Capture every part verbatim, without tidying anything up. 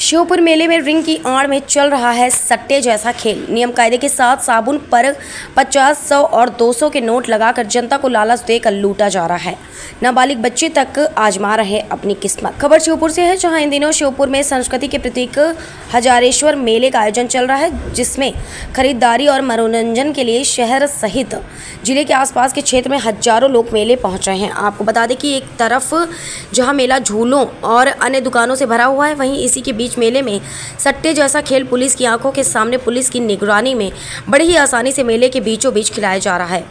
श्योपुर मेले में रिंग की आड़ में चल रहा है सट्टे जैसा खेल। नियम कायदे के साथ साबुन पर पचास, सौ और दो सौ के नोट लगाकर जनता को लालच देकर लूटा जा रहा है। नाबालिग बच्चे तक आजमा रहे अपनी किस्मत। खबर श्योपुर से है, जहां इन दिनों श्योपुर में संस्कृति के प्रतीक हजारेश्वर मेले का आयोजन चल रहा है, जिसमें खरीदारी और मनोरंजन के लिए शहर सहित जिले के आसपास के क्षेत्र में हजारों लोग मेले पहुँच रहे हैं। आपको बता दें कि एक तरफ जहाँ मेला झूलों और अन्य दुकानों से भरा हुआ है, वहीं इसी के बीच मेले में सट्टे जैसा खेल पुलिस की आंखों के सामने पुलिस की निगरानी में बड़े ही आसानी से मेले के बीचों बीच खिलाया जा रहा है।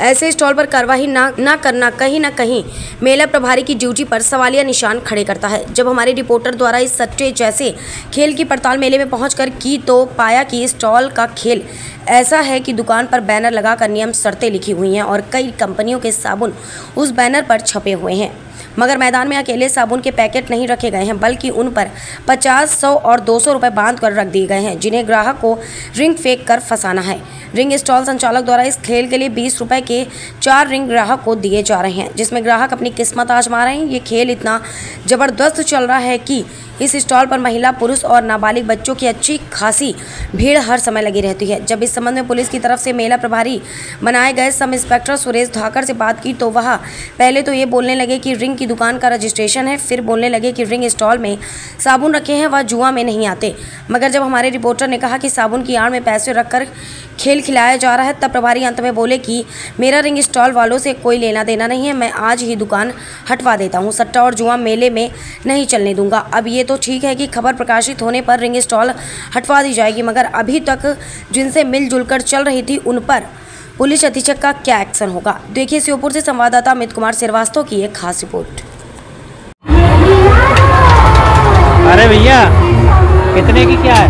ऐसे स्टॉल पर कार्रवाई ना ना करना कहीं ना कहीं मेला प्रभारी की ड्यूटी पर सवालिया निशान खड़े करता है। जब हमारे रिपोर्टर द्वारा इस सट्टे जैसे खेल की पड़ताल मेले में पहुंचकर की तो पाया कि स्टॉल का खेल ऐसा है कि दुकान पर बैनर लगाकर नियम शर्तें लिखी हुई हैं और कई कंपनियों के साबुन उस बैनर पर छपे हुए हैं, मगर मैदान में अकेले साबुन के पैकेट नहीं रखे गए हैं, बल्कि उन पर पचास, सौ और दो सौ रुपये बांध कर रख दिए गए हैं, जिन्हें ग्राहक को रिंग फेंक कर फंसाना है। रिंग स्टॉल संचालक द्वारा इस खेल के लिए बीस रुपए के चार रिंग ग्राहक को दिए जा रहे हैं, जिसमें ग्राहक अपनी किस्मत आजमा रहे हैं। ये खेल इतना ज़बरदस्त चल रहा है कि इस स्टॉल पर महिला, पुरुष और नाबालिग बच्चों की अच्छी खासी भीड़ हर समय लगी रहती है। जब इस संबंध में पुलिस की तरफ से मेला प्रभारी बनाए गए सब इंस्पेक्टर सुरेश ढाकर से बात की तो वह पहले तो ये बोलने लगे कि रिंग की दुकान का रजिस्ट्रेशन है, फिर बोलने लगे कि रिंग स्टॉल में साबुन रखे हैं, वह जुआ में नहीं आते। मगर जब हमारे रिपोर्टर ने कहा कि साबुन की आड़ में पैसे रखकर खेल खिलाया जा रहा है, तब प्रभारी अंत में बोले कि मेरा रिंग स्टॉल वालों से कोई लेना देना नहीं है, मैं आज ही दुकान हटवा देता हूँ, सट्टा और जुआ मेले में नहीं चलने दूंगा। अब ये तो ठीक है कि खबर प्रकाशित होने पर रिंग स्टॉल हटवा दी जाएगी, मगर अभी तक जिनसे मिलजुल कर चल रही थी उन पर पुलिस अधीक्षक का क्या एक्शन होगा? देखिए श्योपुर से संवाददाता अमित कुमार श्रीवास्तव की एक खास रिपोर्ट। अरे भैया, कितने की क्या है?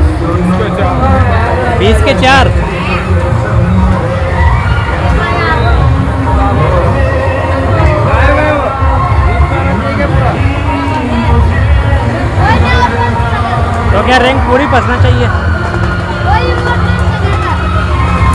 बीस के चार। तो क्या रिंग पूरी फंसना चाहिए?